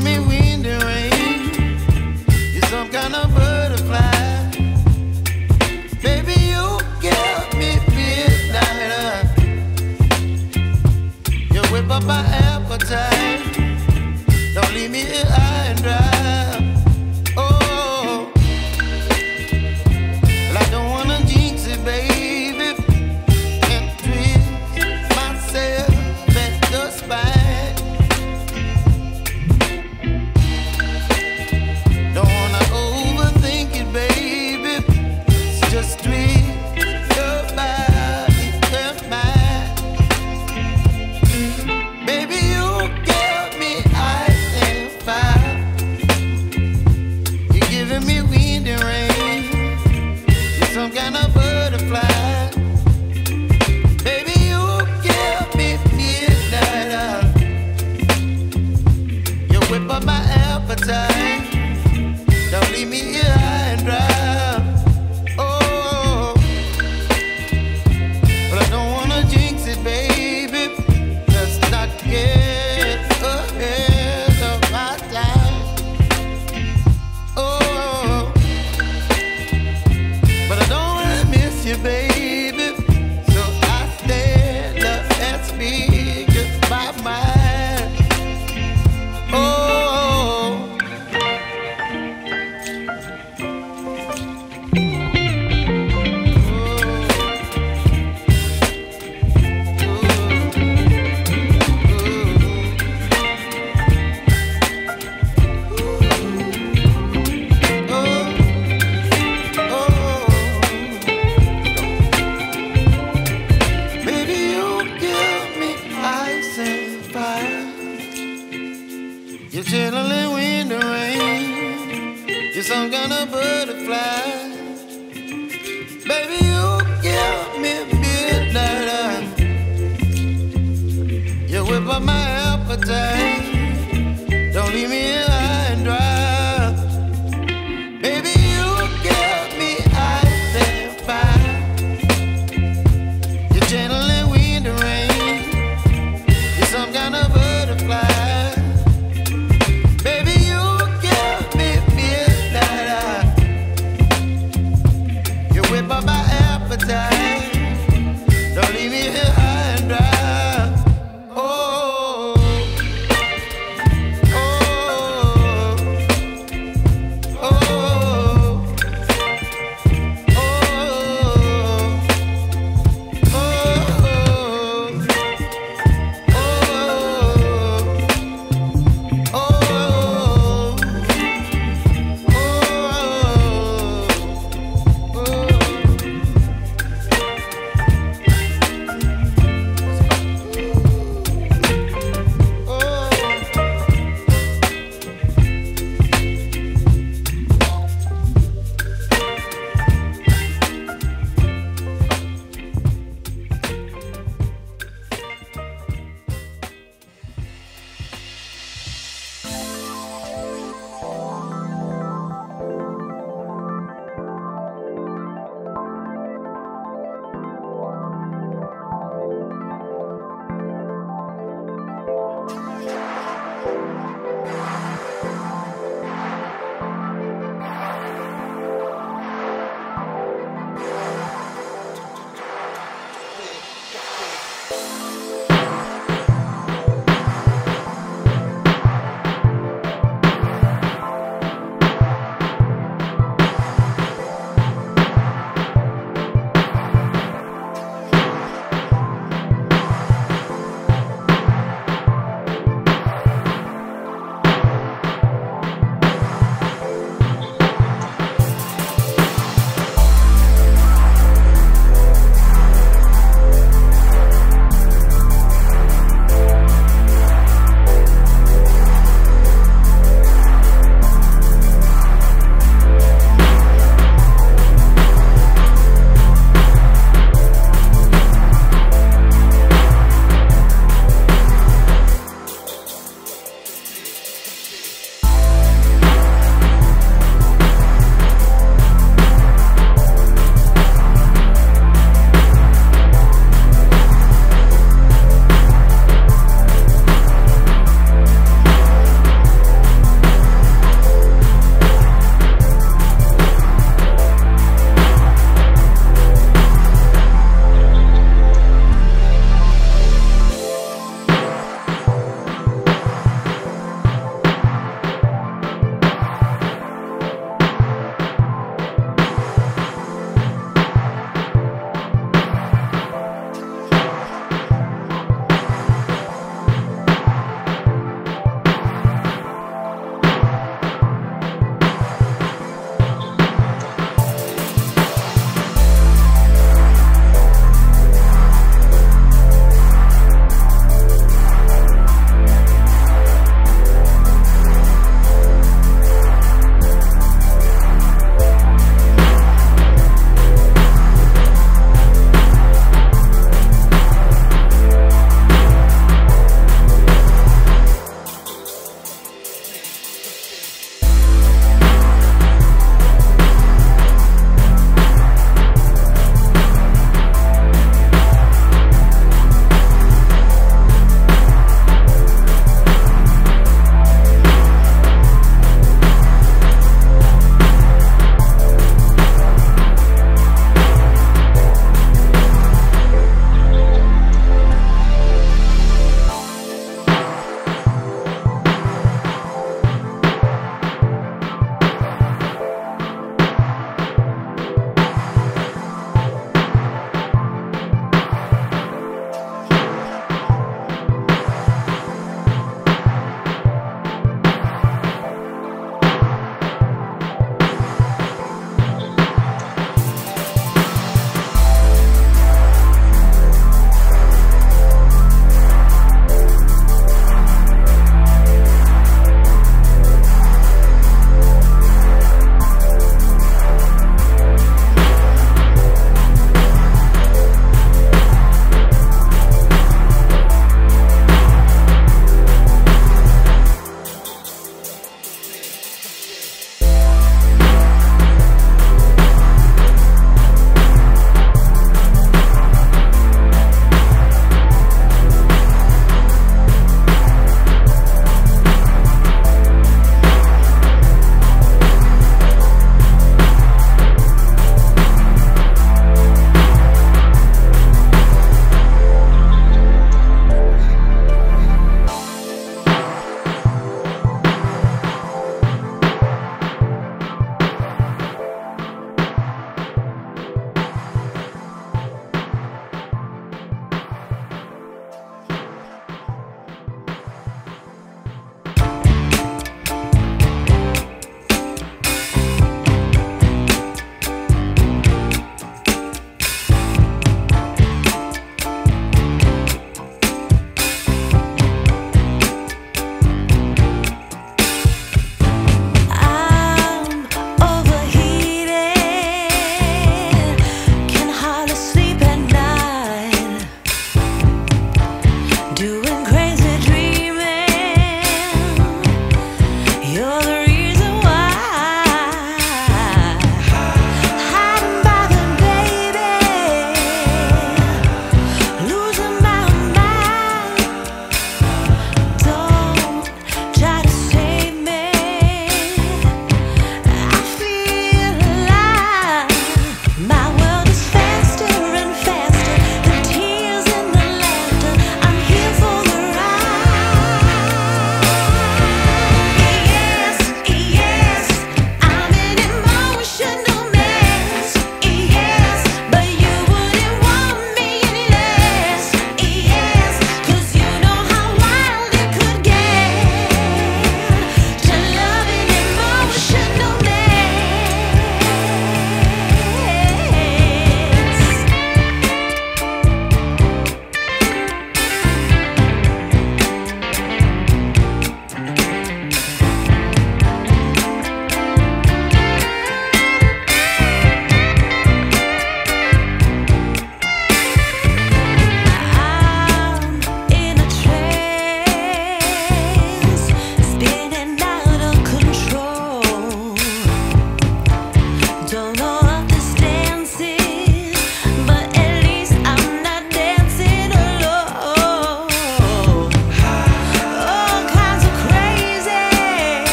Give me wind and rain. You're some kind of butterfly. Baby, you give me midnight. You whip up my appetite. Don't leave me here high and dry. Don't leave me here high and dry. Oh, but I don't wanna jinx it, baby. Let's not get ahead of my time. Oh, but I don't wanna miss you, baby. So I stand up and speak just my mind. You're chilling when the rain. You're some kind of butterfly. Baby, you give me midnight. You whip up my appetite. Don't leave me here high and dry. Baby, you give me ice and fire. You're chilling when the rain. You're some kind of butterfly. Don't leave me here high and dry. Oh, oh.